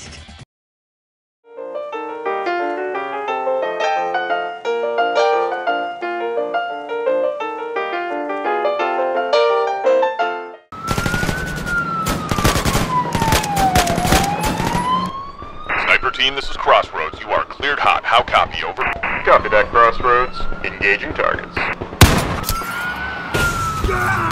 best. Sniper team, this is Crossroads. You are cleared hot. How copy? Over. Copy that, Crossroads. Engaging targets. Ah!